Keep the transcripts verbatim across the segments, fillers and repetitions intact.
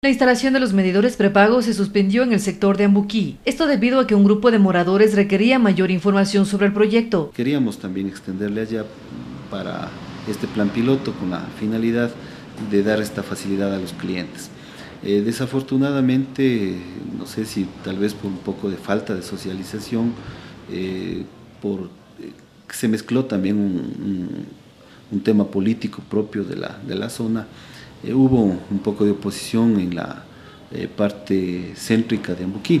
La instalación de los medidores prepagos se suspendió en el sector de Ambuquí. Esto debido a que un grupo de moradores requería mayor información sobre el proyecto. Queríamos también extenderle allá para este plan piloto con la finalidad de dar esta facilidad a los clientes. Eh, desafortunadamente, no sé si tal vez por un poco de falta de socialización, eh, por, eh, se mezcló también un, un, un tema político propio de la, de la zona. Eh, hubo un poco de oposición en la eh, parte céntrica de Ambuquí.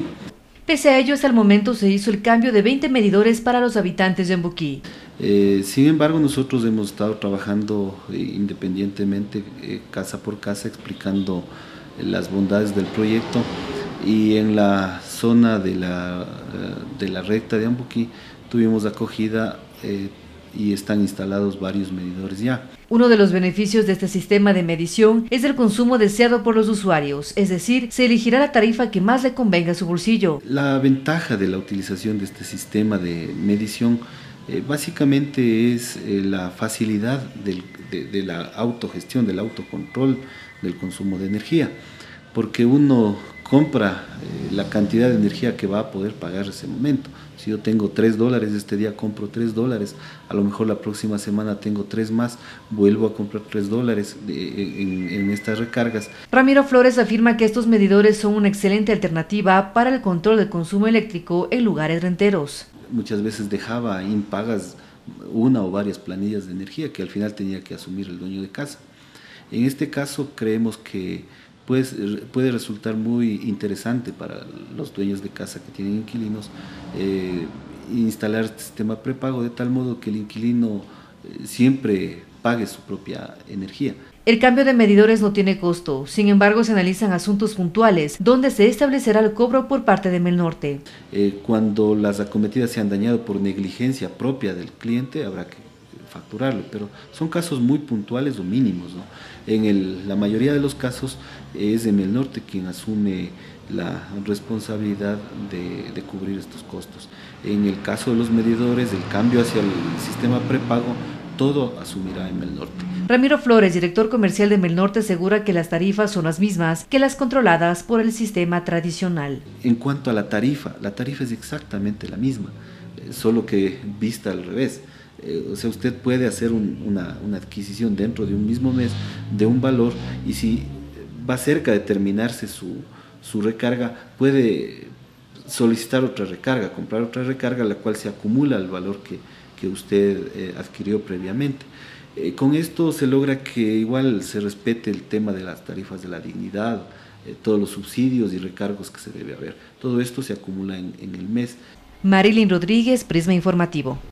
Pese a ello, hasta el momento se hizo el cambio de veinte medidores para los habitantes de Ambuquí. Eh, sin embargo, nosotros hemos estado trabajando eh, independientemente, eh, casa por casa, explicando eh, las bondades del proyecto. Y en la zona de la, eh, de la recta de Ambuquí tuvimos acogida eh, y están instalados varios medidores ya. Uno de los beneficios de este sistema de medición es el consumo deseado por los usuarios, es decir, se elegirá la tarifa que más le convenga a su bolsillo. La ventaja de la utilización de este sistema de medición eh, básicamente es eh, la facilidad del, de, de la autogestión, del autocontrol del consumo de energía, porque uno compra eh, la cantidad de energía que va a poder pagar en ese momento. Si yo tengo tres dólares, este día compro tres dólares, a lo mejor la próxima semana tengo tres más, vuelvo a comprar tres dólares en, en estas recargas. Ramiro Flores afirma que estos medidores son una excelente alternativa para el control del consumo eléctrico en lugares renteros. Muchas veces dejaba impagas una o varias planillas de energía que al final tenía que asumir el dueño de casa. En este caso creemos que Pues, puede resultar muy interesante para los dueños de casa que tienen inquilinos eh, instalar este sistema prepago de tal modo que el inquilino eh, siempre pague su propia energía. El cambio de medidores no tiene costo, sin embargo se analizan asuntos puntuales donde se establecerá el cobro por parte de Mel Norte. Eh, cuando las acometidas se han dañado por negligencia propia del cliente habrá que facturarlo, pero son casos muy puntuales o mínimos, ¿no? En el, la mayoría de los casos es de Mel Norte quien asume la responsabilidad de, de cubrir estos costos. En el caso de los medidores, el cambio hacia el sistema prepago, todo asumirá en Mel Norte. Ramiro Flores, director comercial de Mel Norte, asegura que las tarifas son las mismas que las controladas por el sistema tradicional. En cuanto a la tarifa, la tarifa es exactamente la misma, solo que vista al revés. Eh, o sea, usted puede hacer un, una, una adquisición dentro de un mismo mes de un valor y si va cerca de terminarse su, su recarga, puede solicitar otra recarga, comprar otra recarga, la cual se acumula el valor que, que usted eh, adquirió previamente. Eh, con esto se logra que igual se respete el tema de las tarifas de la dignidad, eh, todos los subsidios y recargos que se debe haber. Todo esto se acumula en, en el mes. Marilyn Rodríguez, Prisma Informativo.